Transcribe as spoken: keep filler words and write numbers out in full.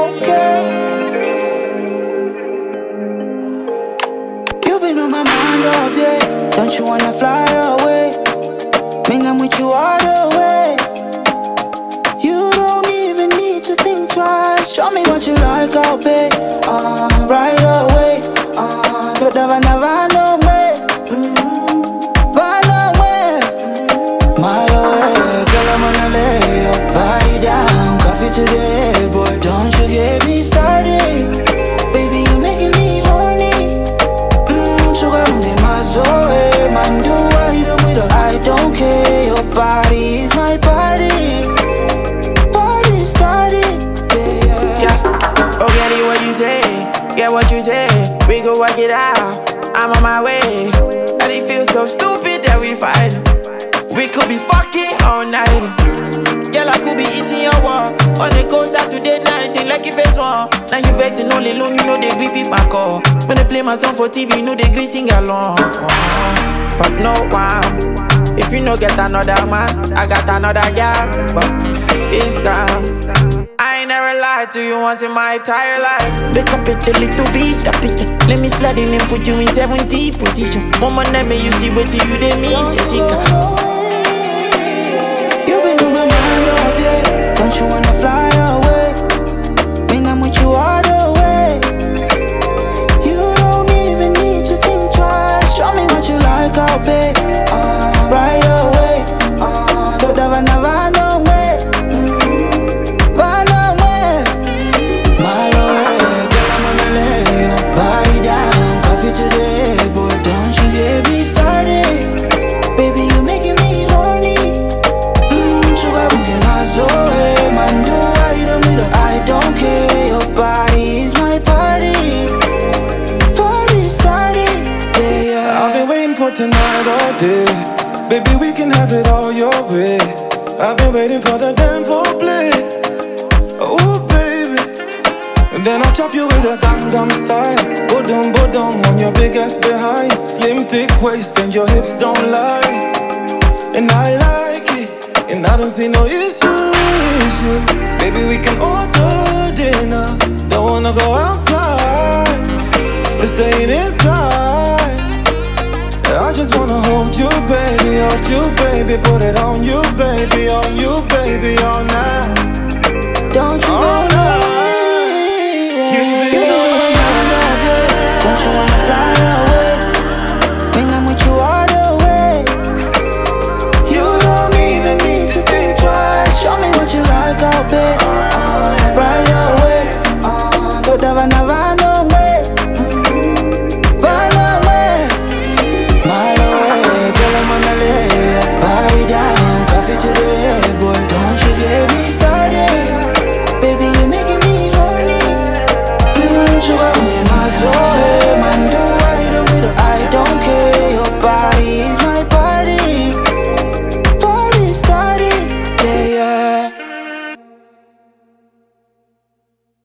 broken. You've been on my mind all day. Don't you wanna fly away? Man, I'm with you all the way. You don't even need to think twice. Show me what you like, I'll pay. Uh, right away. Uh, don't ever, never know me. Today, boy, don't you get me started. Baby, you're making me horny. Mmm, sugar on the mazoe. Man, do I hit him with a I don't care. Your body is my party. Party started, yeah, yeah. Oh, get it what you say, get what you say. We go work it out, I'm on my way. And it feels so stupid that we fight. We could be fucking all night. Girl, I could be eating your walk. On the coast Saturday night, they like you face one. Now you facing only loon, you know they grippy back up. When they play my song for T V, you know they greasing along. But no one, if you no get another man, I got another girl, but it's gone. I ain't never lied to you once in my entire life. Make up it a little bit, a picture. Let me slide in and put you in seventy position. Mama, let me you see what you they miss, Jessica. Don't you wanna fly away? When I'm with you all the way. You don't even need to think twice. Show me what you like, I'll pay. Uh, right away. Uh, don't ever, never know me. Mm-hmm. Run away. My love, girl, I'm gonna lay your body down. Coffee today, boy, don't you get me started. Baby, you're making me horny. Mmm, sugar, don't get my soul. I don't care, your body is my party. Party started, yeah, yeah. I've been waiting for tonight all day. Baby, we can have it all your way. I've been waiting for the damn foreplay. Oh, baby. And then I'll chop you with a Gangnam Style. Bodum, bodum on your big ass behind. Slim, thick waist and your hips don't lie. And I like it, and I don't see no issue. Baby, we can order dinner. Don't wanna go outside, we're staying inside. I just wanna hold you, baby, hold you, baby. Put it on you, baby, on you, baby, all night.